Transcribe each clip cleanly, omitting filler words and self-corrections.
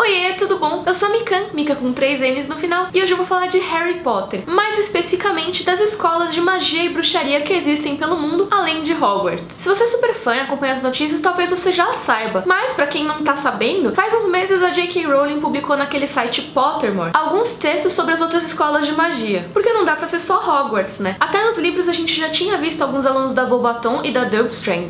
Oiê, tudo bom? Eu sou a Mikannn, Mika com 3 N's no final, e hoje eu vou falar de Harry Potter, mais especificamente das escolas de magia e bruxaria que existem pelo mundo, além de Hogwarts. Se você é super fã e acompanha as notícias, talvez você já saiba, mas pra quem não tá sabendo, faz uns meses a J.K. Rowling publicou naquele site Pottermore alguns textos sobre as outras escolas de magia, porque não dá pra ser só Hogwarts, né? Até nos livros a gente já tinha visto alguns alunos da Beauxbatons e da Durmstrang,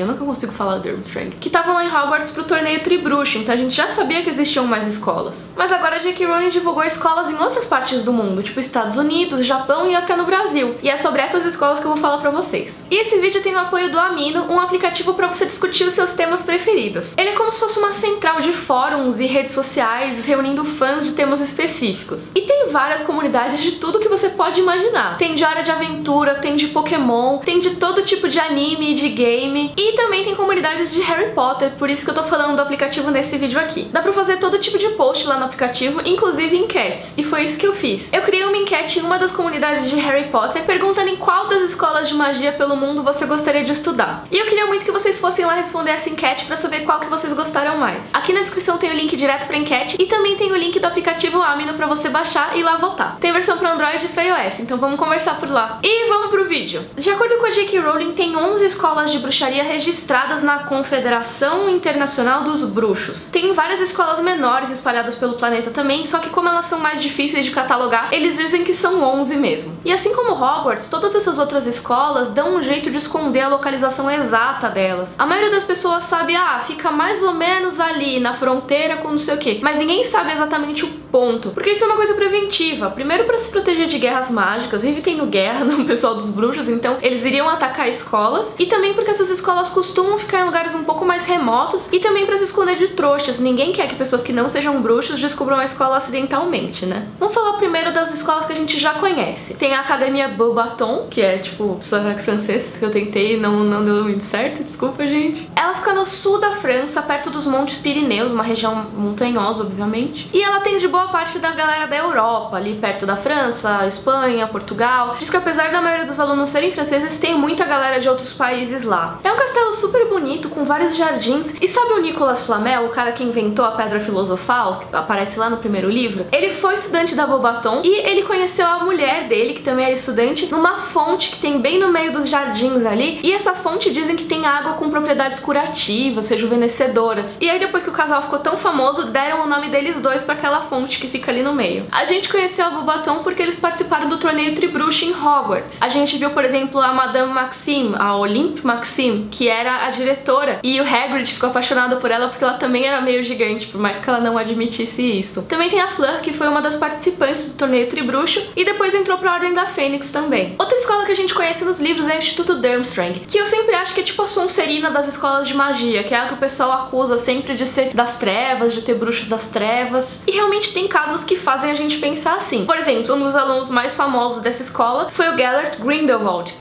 eu nunca consigo falar Durmstrang, que estavam lá em Hogwarts pro Torneio Tribruxo, então a gente já sabia que existiam mais escolas. Mas agora a J.K. Rowling divulgou escolas em outras partes do mundo, tipo Estados Unidos, Japão e até no Brasil. E é sobre essas escolas que eu vou falar pra vocês. E esse vídeo tem o apoio do Amino, um aplicativo pra você discutir os seus temas preferidos. Ele é como se fosse uma central de fóruns e redes sociais, reunindo fãs de temas específicos. E tem várias comunidades de tudo que você pode imaginar. Tem de área de aventura, tem de Pokémon, tem de todo tipo de anime e de game. E também tem comunidades de Harry Potter, por isso que eu tô falando do aplicativo nesse vídeo aqui. Dá pra fazer todo tipo de post lá no aplicativo, inclusive enquetes, e foi isso que eu fiz. Eu criei uma enquete em uma das comunidades de Harry Potter, perguntando em qual das escolas de magia pelo mundo você gostaria de estudar. E eu queria muito que vocês fossem lá responder essa enquete pra saber qual que vocês gostaram mais. Aqui na descrição tem o link direto pra enquete, e também tem o link do aplicativo Amino pra você baixar e lá votar. Tem versão pra Android e pra iOS, então vamos conversar por lá. E vamos pro vídeo! De acordo com a J.K. Rowling, tem 11 escolas de bruxaria registradas na Confederação Internacional dos Bruxos. Tem várias escolas menores espalhadas pelo planeta também, só que como elas são mais difíceis de catalogar, eles dizem que são 11 mesmo. E assim como Hogwarts, todas essas outras escolas dão um jeito de esconder a localização exata delas. A maioria das pessoas sabe, fica mais ou menos ali, na fronteira com não sei o quê, mas ninguém sabe exatamente o ponto, porque isso é uma coisa preventiva. Primeiro pra se proteger de guerras mágicas, vive tendo guerra no pessoal dos bruxos, então eles iriam atacar escolas, e também porque essas escolas costumam ficar em lugares um pouco mais remotos, e também pra se esconder de trouxas. Ninguém quer que pessoas que não sejam bruxos descubram a escola acidentalmente, né? Vamos falar primeiro das escolas que a gente já conhece. Tem a Academia Beauxbatons, que é tipo sotaque francês, que eu tentei e não deu muito certo, desculpa, gente. Ela fica no sul da França, perto dos Montes Pirineus, uma região montanhosa, obviamente. E ela atende boa parte da galera da Europa, ali perto da França, Espanha, Portugal. Diz que apesar da maioria dos alunos serem franceses, tem muita galera de outros países lá. É um castelo super bonito, com vários jardins. E sabe o Nicolas Flamel, o cara que inventou a Pedra Filosofal, que aparece lá no primeiro livro? Ele foi estudante da Beauxbatons e ele conheceu a mulher dele, que também era estudante, numa fonte que tem bem no meio dos jardins ali, e essa fonte dizem que tem água com propriedades curativas, rejuvenescedoras. E aí depois que o casal ficou tão famoso, deram o nome deles dois pra aquela fonte que fica ali no meio. A gente conheceu a Beauxbatons porque eles participaram do Torneio Tribruxo em Hogwarts. A gente viu, por exemplo, a Madame Maxime, a Olympe Maxime, que era a diretora, e o Hagrid ficou apaixonado por ela porque ela também era meio gigante, por mais que ela não admitisse isso. Também tem a Fleur, que foi uma das participantes do Torneio Tribruxo e depois entrou pra Ordem da Fênix também. Outra escola que a gente conhece nos livros é o Instituto Durmstrang, que eu sempre acho que é tipo a Sonserina das escolas de magia, que é a que o pessoal acusa sempre de ser das trevas, de ter bruxos das trevas, e realmente tem casos que fazem a gente pensar assim. Por exemplo, um dos alunos mais famosos dessa escola foi o Gellert Grindelwald,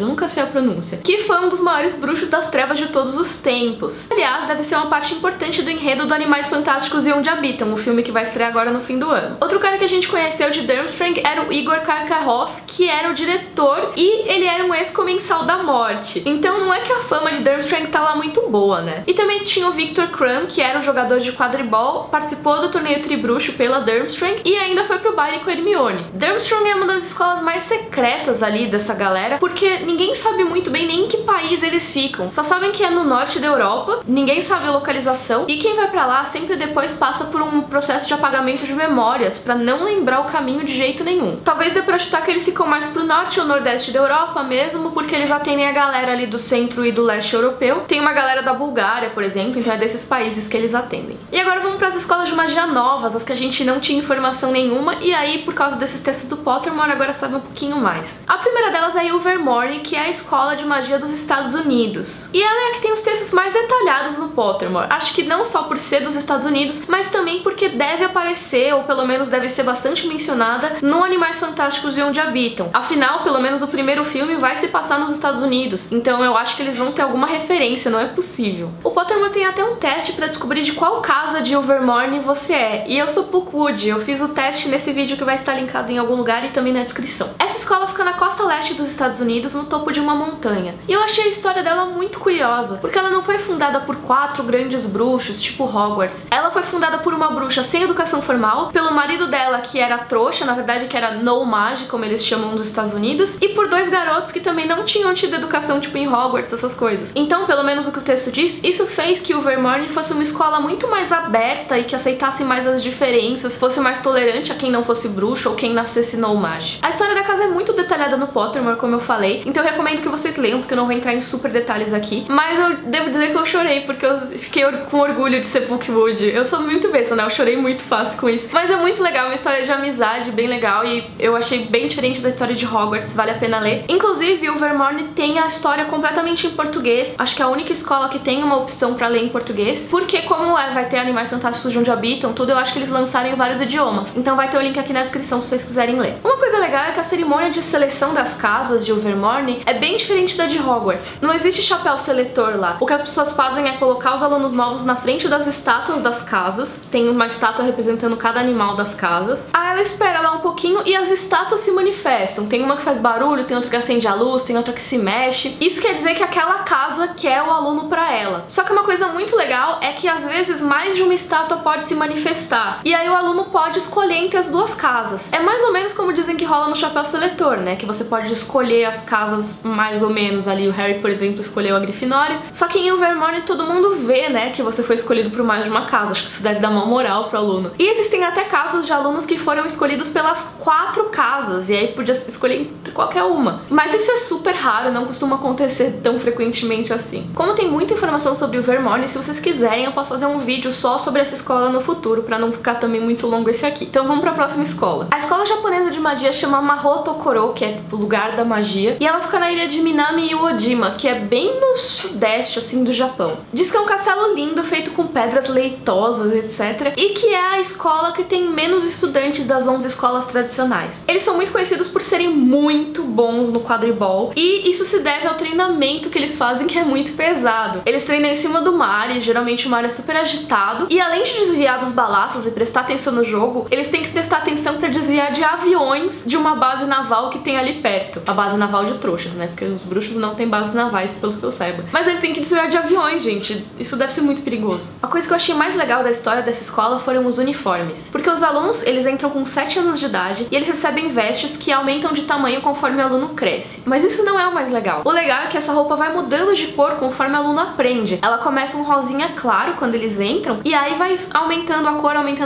eu nunca sei a pronúncia, que foi um dos maiores bruxos das trevas de todos os tempos. Aliás, deve ser uma parte importante do enredo do Animais Fantásticos e Onde Habitam, o filme que vai estrear agora no fim do ano. Outro cara que a gente conheceu de Durmstrang era o Igor Karkaroff, que era o diretor, e ele era um ex-comensal da morte. Então não é que a fama de Durmstrang tá lá muito boa, né? E também tinha o Victor Krum, que era um jogador de quadribol, participou do Torneio Tribruxo pela Durmstrang e ainda foi pro baile com a Hermione. Durmstrang é uma das escolas mais secretas ali dessa galera, porque ninguém sabe muito bem nem em que país eles ficam. Só sabem que é no norte da Europa, ninguém sabe localização, e quem vai pra lá sempre depois passa por um processo de apagamento de memórias pra não lembrar o caminho de jeito nenhum. Talvez dê pra chutar que eles ficam mais pro norte ou nordeste da Europa mesmo, porque eles atendem a galera ali do centro e do leste europeu. Tem uma galera da Bulgária, por exemplo, então é desses países que eles atendem. E agora vamos pras escolas de magia novas, as que a gente não tinha informação nenhuma, e aí por causa desses textos do Pottermore agora sabe um pouquinho mais. A primeira delas é a Ilvermorny, que é a escola de magia dos Estados Unidos. E ela é a que tem os textos mais detalhados no Pottermore. Acho que não só por ser dos Estados Unidos, mas também porque deve aparecer, ou pelo menos deve ser bastante mencionada, no Animais Fantásticos e Onde Habitam. Afinal, pelo menos o primeiro filme vai se passar nos Estados Unidos, então eu acho que eles vão ter alguma referência, não é possível. O Pottermore tem até um teste pra descobrir de qual casa de Ilvermorny você é, e eu sou Pukwudgie, eu fiz o teste nesse vídeo que vai estar linkado em algum lugar e também na descrição. Essa Essa escola fica na costa leste dos Estados Unidos, no topo de uma montanha. E eu achei a história dela muito curiosa, porque ela não foi fundada por 4 grandes bruxos, tipo Hogwarts. Ela foi fundada por uma bruxa sem educação formal, pelo marido dela, que era trouxa, na verdade que era no mage, como eles chamam dos Estados Unidos, e por 2 garotos que também não tinham tido educação, tipo em Hogwarts, essas coisas. Então, pelo menos o que o texto diz, isso fez que o Ilvermorny fosse uma escola muito mais aberta e que aceitasse mais as diferenças, fosse mais tolerante a quem não fosse bruxo ou quem nascesse no mage. A história da casa é muito detalhada no Pottermore, como eu falei, então eu recomendo que vocês leiam, porque eu não vou entrar em super detalhes aqui, mas eu devo dizer que eu chorei, porque eu fiquei com orgulho de ser Pukwudgie. Eu sou muito besta, né? Eu chorei muito fácil com isso. Mas é muito legal, uma história de amizade bem legal, e eu achei bem diferente da história de Hogwarts, vale a pena ler. Inclusive, o Ilvermorny tem a história completamente em português, acho que é a única escola que tem uma opção pra ler em português, porque como vai ter Animais Fantásticos e Onde Habitam, tudo, eu acho que eles lançaram em vários idiomas, então vai ter o link aqui na descrição se vocês quiserem ler. Uma coisa legal é que a cerimônia de seleção das casas de Ilvermorny é bem diferente da de Hogwarts. Não existe chapéu seletor lá. O que as pessoas fazem é colocar os alunos novos na frente das estátuas das casas, tem uma estátua representando cada animal das casas, aí ela espera lá um pouquinho e as estátuas se manifestam. Tem uma que faz barulho, tem outra que acende a luz, tem outra que se mexe. Isso quer dizer que aquela casa quer o aluno pra ela. Só que uma coisa muito legal é que às vezes mais de uma estátua pode se manifestar, e aí o aluno pode escolher entre as 2 casas. É mais ou menos como dizem que rola no chapéu seletor, né? Que você pode escolher as casas mais ou menos ali. O Harry, por exemplo, escolheu a Grifinória. Só que em Ilvermorny todo mundo vê, né, que você foi escolhido por mais de uma casa. Acho que isso deve dar uma moral pro aluno. E existem até casos de alunos que foram escolhidos pelas 4 casas, e aí podia escolher entre qualquer uma. Mas isso é super raro, não costuma acontecer tão frequentemente assim. Como tem muita informação sobre o Ilvermorny, se vocês quiserem eu posso fazer um vídeo só sobre essa escola no futuro, pra não ficar também muito longo esse aqui. Então vamos pra próxima escola. A escola japonesa de magia chama Mahoutokoro, que é o lugar da magia, e ela fica na ilha de Minami Iwo Jima, que é bem no sudeste, assim, do Japão. Diz que é um castelo lindo, feito com pedras leitosas, etc, e que é a escola que tem menos estudantes das 11 escolas tradicionais. Eles são muito conhecidos por serem muito bons no quadribol, e isso se deve ao treinamento que eles fazem, que é muito pesado. Eles treinam em cima do mar, e geralmente o mar é super agitado, e além de desviar dos balaços e prestar atenção no jogo, eles têm que prestar atenção pra desviar de aviões de uma base naval que tem ali perto. A base naval de trouxas, né? Porque os bruxos não têm bases navais, pelo que eu saiba. Mas eles têm que desviar de aviões, gente. Isso deve ser muito perigoso. A coisa que eu achei mais legal da história dessa escola foram os uniformes. Porque os alunos, eles entram com 7 anos de idade e eles recebem vestes que aumentam de tamanho conforme o aluno cresce. Mas isso não é o mais legal. O legal é que essa roupa vai mudando de cor conforme o aluno aprende. Ela começa um rosinha claro quando eles entram, e aí vai aumentando a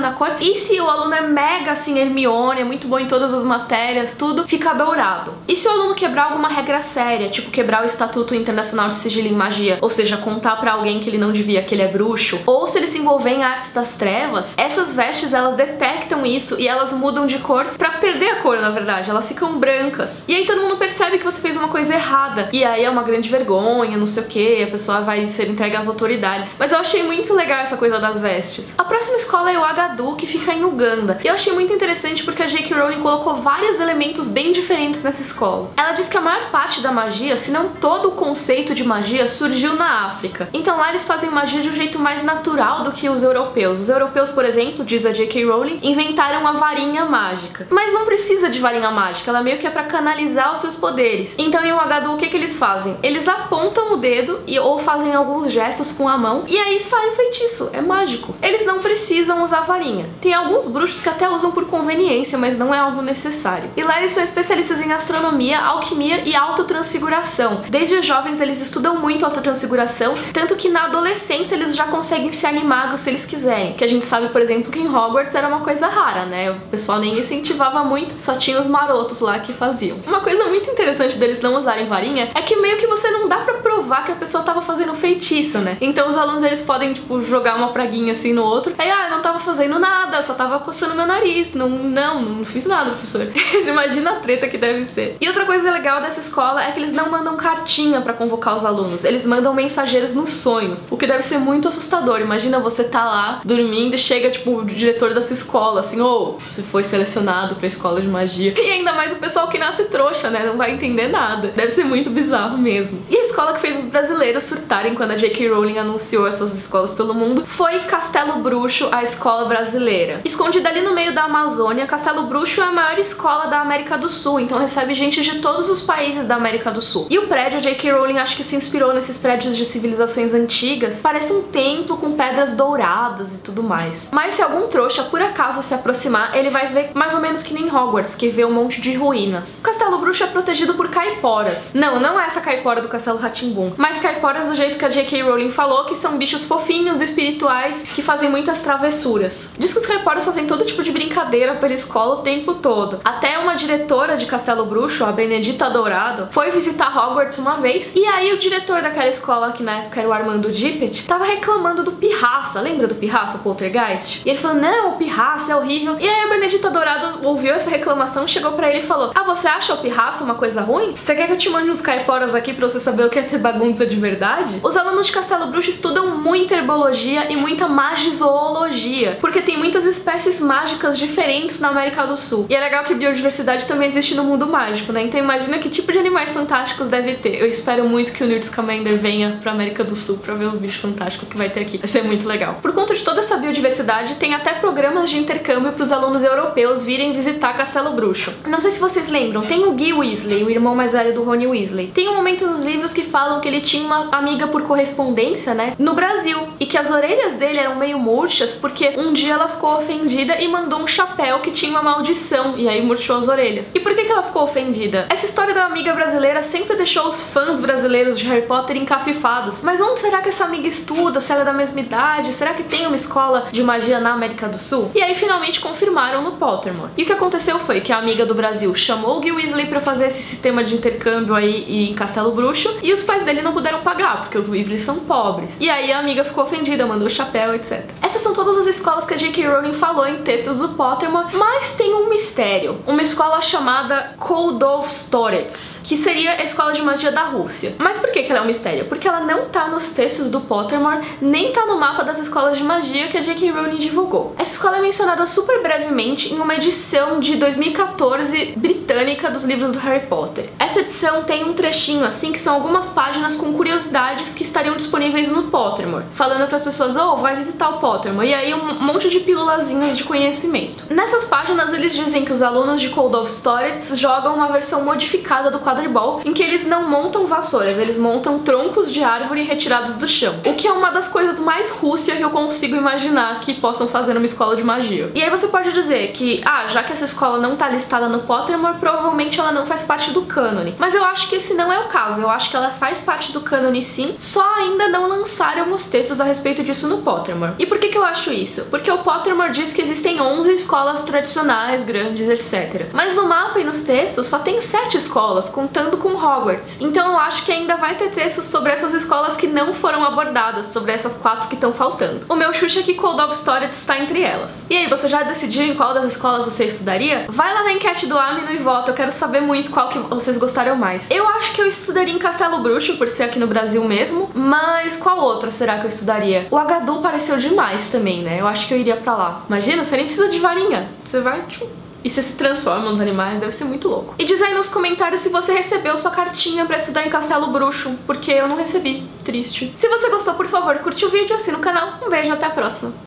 cor, e se o aluno é mega, assim, Hermione, é muito bom em todas as matérias, tudo, fica dourado. E se o aluno quebrar alguma regra séria, tipo quebrar o Estatuto Internacional de Sigilo em Magia, ou seja, contar pra alguém que ele não devia que ele é bruxo, ou se ele se envolver em artes das trevas, essas vestes, elas detectam isso e elas mudam de cor pra perder a cor, na verdade, elas ficam brancas. E aí todo mundo percebe que você fez uma coisa errada, e aí é uma grande vergonha, não sei o que, a pessoa vai ser entregue às autoridades. Mas eu achei muito legal essa coisa das vestes. A próxima escola é o Uagadou, que fica em Uganda, e eu achei muito interessante porque a J.K. Rowling colocou vários elementos bem diferentes nessa escola. Ela diz que a maior parte da magia, se não todo o conceito de magia, surgiu na África. Então lá eles fazem magia de um jeito mais natural do que os europeus. Os europeus, por exemplo, diz a J.K. Rowling, inventaram a varinha mágica. Mas não precisa de varinha mágica, ela meio que é pra canalizar os seus poderes. Então em Uagadou, o que que eles fazem? Eles apontam o dedo ou fazem alguns gestos com a mão, e aí sai o feitiço, é mágico. Eles não precisam usar varinha. Tem alguns bruxos que até usam por conveniência, mas não é algo necessário. E lá eles são especialistas em astronomia, alquimia e autotransfiguração. Desde jovens eles estudam muito autotransfiguração, tanto que na adolescência eles já conseguem ser animagos se eles quiserem. Que a gente sabe, por exemplo, que em Hogwarts era uma coisa rara, né? O pessoal nem incentivava muito, só tinha os marotos lá que faziam. Uma coisa muito interessante deles não usarem varinha é que meio que você não dá pra provar que a pessoa tava fazendo feitiço, né? Então os alunos, eles podem, tipo, jogar uma praguinha assim no outro, aí, ah, eu não tava fazendo nada, só tava coçando meu nariz, não fiz nada, professor. Imagina a treta que deve ser. E outra coisa legal dessa escola é que eles não mandam cartinha pra convocar os alunos, eles mandam mensageiros nos sonhos, o que deve ser muito assustador. Imagina você tá lá, dormindo, e chega, tipo, o diretor da sua escola, assim, ou, você foi selecionado pra escola de magia. E ainda mais o pessoal que nasce trouxa, né, não vai entender nada. Deve ser muito bizarro mesmo. E a escola que fez os brasileiros surtarem quando a J.K. Rowling anunciou essas escolas pelo mundo foi Castelo Bruxo, a escola brasileira. Escondida ali no meio da Amazônia, Castelo Bruxo é a maior escola da América América do Sul, então recebe gente de todos os países da América do Sul. E o prédio, a J.K. Rowling acho que se inspirou nesses prédios de civilizações antigas, parece um templo com pedras douradas e tudo mais. Mas se algum trouxa por acaso se aproximar, ele vai ver mais ou menos que nem Hogwarts, que vê um monte de ruínas. O Castelo Bruxo é protegido por caiporas. Não, não é essa caipora do Castelo Rá-Tim-Bum, mas caiporas do jeito que a J.K. Rowling falou, que são bichos fofinhos, espirituais, que fazem muitas travessuras. Diz que os caiporas fazem todo tipo de brincadeira pela escola o tempo todo. Até uma diretora de Castelo Bruxo, a Benedita Dourado, foi visitar Hogwarts uma vez, e aí o diretor daquela escola, que na época era o Armando Dippet, tava reclamando do Pirraça. Lembra do Pirraça, o Poltergeist? E ele falou, não, o Pirraça é horrível. E aí a Benedita Dourado ouviu essa reclamação, chegou pra ele e falou, ah, você acha o Pirraça uma coisa ruim? Você quer que eu te mande uns caiporas aqui pra você saber o que é ter bagunça de verdade? Os alunos de Castelo Bruxo estudam muita herbologia e muita magizoologia, porque tem muitas espécies mágicas diferentes na América do Sul. E é legal que biodiversidade também existe no mundo mágico, né? Então imagina que tipo de animais fantásticos deve ter. Eu espero muito que o Newt Scamander venha pra América do Sul pra ver os bichos fantásticos que vai ter aqui. Vai ser muito legal. Por conta de toda essa biodiversidade, tem até programas de intercâmbio pros alunos europeus virem visitar Castelo Bruxo. Não sei se vocês lembram, tem o Guy Weasley, o irmão mais velho do Rony Weasley. Tem um momento nos livros que falam que ele tinha uma amiga por correspondência, né? No Brasil. E que as orelhas dele eram meio murchas porque um dia ela ficou ofendida e mandou um chapéu que tinha uma maldição. E aí murchou as orelhas. E por que ela ficou ofendida? Essa história da amiga brasileira sempre deixou os fãs brasileiros de Harry Potter encafifados. Mas onde será que essa amiga estuda? Se ela é da mesma idade? Será que tem uma escola de magia na América do Sul? E aí finalmente confirmaram no Pottermore. E o que aconteceu foi que a amiga do Brasil chamou o Guy Weasley pra fazer esse sistema de intercâmbio aí em Castelo Bruxo, e os pais dele não puderam pagar, porque os Weasley são pobres. E aí a amiga ficou ofendida, mandou chapéu, etc. Essas são todas as escolas que a J.K. Rowling falou em textos do Pottermore, mas tem um mistério. Uma escola chamada Koldovstoretz, que seria a escola de magia da Rússia. Mas por que ela é um mistério? Porque ela não tá nos textos do Pottermore, nem tá no mapa das escolas de magia que a J.K. Rowling divulgou. Essa escola é mencionada super brevemente em uma edição de 2014 britânica dos livros do Harry Potter. Essa edição tem um trechinho assim, que são algumas páginas com curiosidades que estariam disponíveis no Pottermore, falando para as pessoas, oh, vai visitar o Pottermore, e aí um monte de pílulazinhas de conhecimento. Nessas páginas eles dizem que os alunos de Koldovstoretz jogam uma versão modificada do quadribol, em que eles não montam vassouras, eles montam troncos de árvore retirados do chão, o que é uma das coisas mais Rússia que eu consigo imaginar que possam fazer numa escola de magia. E aí você pode dizer que, ah, já que essa escola não tá listada no Pottermore, provavelmente ela não faz parte do cânone. Mas eu acho que esse não é o caso, eu acho que ela faz parte do cânone sim, só ainda não lançaram os textos a respeito disso no Pottermore. E por que eu acho isso? Porque o Pottermore diz que existem 11 escolas tradicionais, grandes, etc. Mas no mapa e nos textos só tem 7 escolas, contando com Hogwarts. Então eu acho que ainda vai ter textos sobre essas escolas que não foram abordadas, sobre essas 4 que estão faltando. O meu chute é que Koldovstoretz está entre elas. E aí, você já decidiu em qual das escolas você estudaria? Vai lá na enquete do Amino e vota, eu quero saber muito qual que vocês gostaram mais. Eu acho que eu estudaria em Castelo Bruxo, por ser aqui no Brasil mesmo, mas qual outra será que eu estudaria? O Uagadou pareceu demais também, né? Eu acho que eu iria pra lá. Imagina, você nem precisa de varinha. Você vai... tchum. E você se transforma nos animais, deve ser muito louco. E diz aí nos comentários se você recebeu sua cartinha pra estudar em Castelo Bruxo, porque eu não recebi. Triste. Se você gostou, por favor, curte o vídeo, assina o canal. Um beijo, até a próxima.